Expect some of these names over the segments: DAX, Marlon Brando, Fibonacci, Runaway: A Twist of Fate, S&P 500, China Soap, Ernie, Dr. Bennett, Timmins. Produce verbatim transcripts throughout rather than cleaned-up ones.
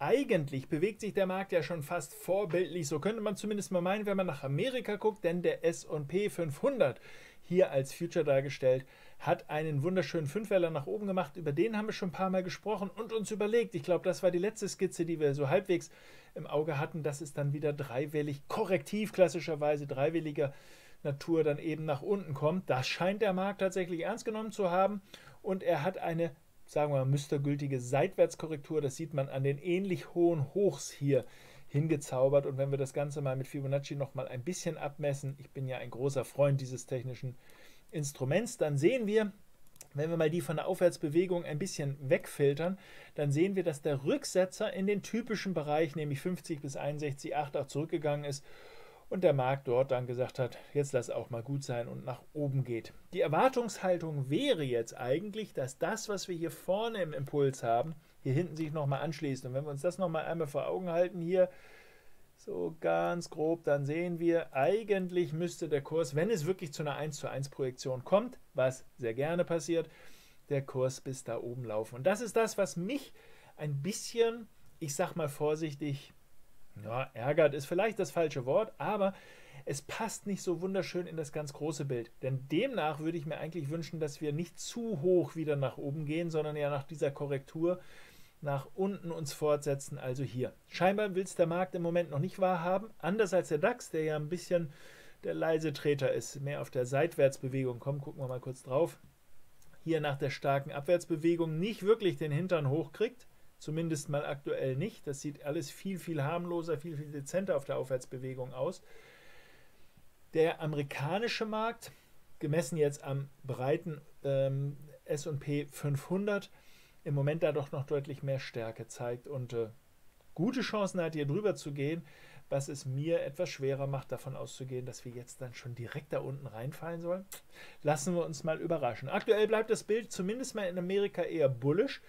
Eigentlich bewegt sich der Markt ja schon fast vorbildlich, so könnte man zumindest mal meinen, wenn man nach Amerika guckt, denn der S und P fünfhundert, hier als Future dargestellt, hat einen wunderschönen Fünfwähler nach oben gemacht, über den haben wir schon ein paar Mal gesprochen und uns überlegt, ich glaube, das war die letzte Skizze, die wir so halbwegs im Auge hatten, das ist dann wieder dreiwellig, korrektiv klassischerweise, dreiwelliger Natur dann eben nach unten kommt. Das scheint der Markt tatsächlich ernst genommen zu haben und er hat eine, sagen wir mal, mustergültige Seitwärtskorrektur, das sieht man an den ähnlich hohen Hochs hier hingezaubert. Und wenn wir das Ganze mal mit Fibonacci nochmal ein bisschen abmessen, ich bin ja ein großer Freund dieses technischen Instruments, dann sehen wir, wenn wir mal die von der Aufwärtsbewegung ein bisschen wegfiltern, dann sehen wir, dass der Rücksetzer in den typischen Bereich, nämlich fünfzig bis einundsechzig Komma acht, auch zurückgegangen ist und der Markt dort dann gesagt hat, jetzt lass auch mal gut sein und nach oben geht. Die Erwartungshaltung wäre jetzt eigentlich, dass das, was wir hier vorne im Impuls haben, hier hinten sich nochmal anschließt. Und wenn wir uns das nochmal einmal vor Augen halten hier, so ganz grob, dann sehen wir, eigentlich müsste der Kurs, wenn es wirklich zu einer eins zu eins Projektion kommt, was sehr gerne passiert, der Kurs bis da oben laufen. Und das ist das, was mich ein bisschen, ich sag mal vorsichtig, ja, ärgert ist vielleicht das falsche Wort, aber es passt nicht so wunderschön in das ganz große Bild. Denn demnach würde ich mir eigentlich wünschen, dass wir nicht zu hoch wieder nach oben gehen, sondern ja nach dieser Korrektur nach unten uns fortsetzen, also hier. Scheinbar will es der Markt im Moment noch nicht wahrhaben, anders als der DAX, der ja ein bisschen der leise Treter ist, mehr auf der Seitwärtsbewegung kommt. Gucken wir mal kurz drauf. Hier nach der starken Abwärtsbewegung nicht wirklich den Hintern hochkriegt. Zumindest mal aktuell nicht. Das sieht alles viel, viel harmloser, viel, viel dezenter auf der Aufwärtsbewegung aus. Der amerikanische Markt, gemessen jetzt am breiten ähm, S und P fünfhundert, im Moment da doch noch deutlich mehr Stärke zeigt und äh, gute Chancen hat, hier drüber zu gehen, was es mir etwas schwerer macht, davon auszugehen, dass wir jetzt dann schon direkt da unten reinfallen sollen. Lassen wir uns mal überraschen. Aktuell bleibt das Bild zumindest mal in Amerika eher bullisch.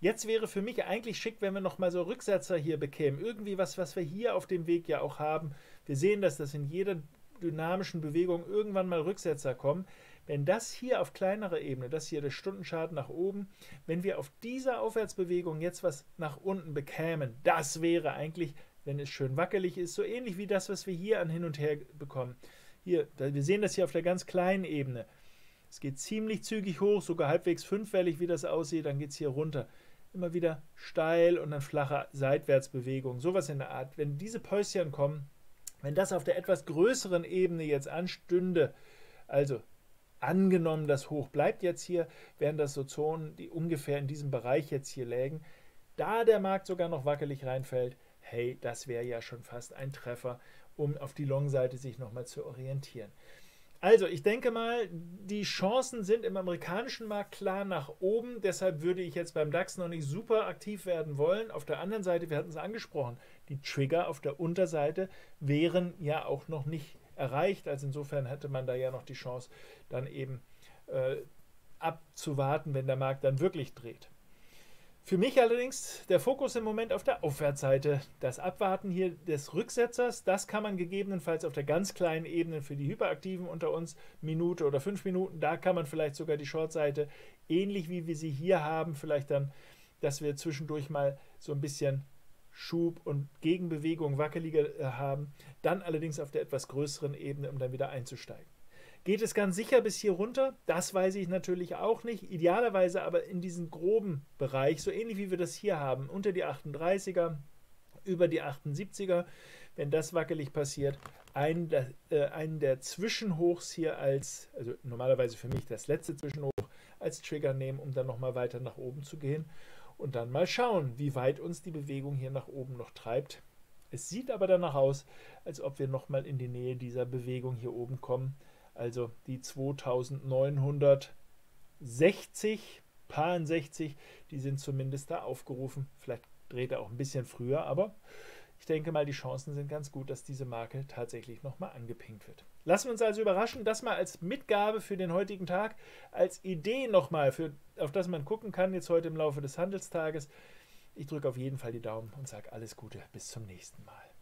Jetzt wäre für mich eigentlich schick, wenn wir nochmal so Rücksetzer hier bekämen. Irgendwie was, was wir hier auf dem Weg ja auch haben. Wir sehen, dass das in jeder dynamischen Bewegung irgendwann mal Rücksetzer kommen. Wenn das hier auf kleinerer Ebene, das hier der Stundenchart nach oben, wenn wir auf dieser Aufwärtsbewegung jetzt was nach unten bekämen, das wäre eigentlich, wenn es schön wackelig ist, so ähnlich wie das, was wir hier an hin und her bekommen. Hier, wir sehen das hier auf der ganz kleinen Ebene. Es geht ziemlich zügig hoch, sogar halbwegs fünfwellig, wie das aussieht, dann geht es hier runter. Immer wieder steil und dann flache Seitwärtsbewegung, sowas in der Art. Wenn diese Päuschen kommen, wenn das auf der etwas größeren Ebene jetzt anstünde, also angenommen, das Hoch bleibt jetzt hier, wären das so Zonen, die ungefähr in diesem Bereich jetzt hier lägen, da der Markt sogar noch wackelig reinfällt, hey, das wäre ja schon fast ein Treffer, um auf die Long-Seite sich nochmal zu orientieren. Also, ich denke mal, die Chancen sind im amerikanischen Markt klar nach oben. Deshalb würde ich jetzt beim DAX noch nicht super aktiv werden wollen. Auf der anderen Seite, wir hatten es angesprochen, die Trigger auf der Unterseite wären ja auch noch nicht erreicht. Also insofern hätte man da ja noch die Chance, dann eben äh, abzuwarten, wenn der Markt dann wirklich dreht. Für mich allerdings der Fokus im Moment auf der Aufwärtsseite. Das Abwarten hier des Rücksetzers, das kann man gegebenenfalls auf der ganz kleinen Ebene für die Hyperaktiven unter uns, Minute oder fünf Minuten, da kann man vielleicht sogar die Shortseite, ähnlich wie wir sie hier haben, vielleicht dann, dass wir zwischendurch mal so ein bisschen Schub und Gegenbewegung wackeliger haben, dann allerdings auf der etwas größeren Ebene, um dann wieder einzusteigen. Geht es ganz sicher bis hier runter? Das weiß ich natürlich auch nicht. Idealerweise aber in diesem groben Bereich, so ähnlich wie wir das hier haben, unter die achtunddreißiger, über die achtundsiebziger, wenn das wackelig passiert, einen der, äh, einen der Zwischenhochs hier als, also normalerweise für mich das letzte Zwischenhoch, als Trigger nehmen, um dann nochmal weiter nach oben zu gehen und dann mal schauen, wie weit uns die Bewegung hier nach oben noch treibt. Es sieht aber danach aus, als ob wir nochmal in die Nähe dieser Bewegung hier oben kommen. Also die zweitausendneunhundertsechzig, sechzig, die sind zumindest da aufgerufen. Vielleicht dreht er auch ein bisschen früher, aber ich denke mal, die Chancen sind ganz gut, dass diese Marke tatsächlich nochmal angepinkt wird. Lassen wir uns also überraschen, das mal als Mitgabe für den heutigen Tag, als Idee nochmal, für, auf das man gucken kann, jetzt heute im Laufe des Handelstages. Ich drücke auf jeden Fall die Daumen und sage alles Gute, bis zum nächsten Mal.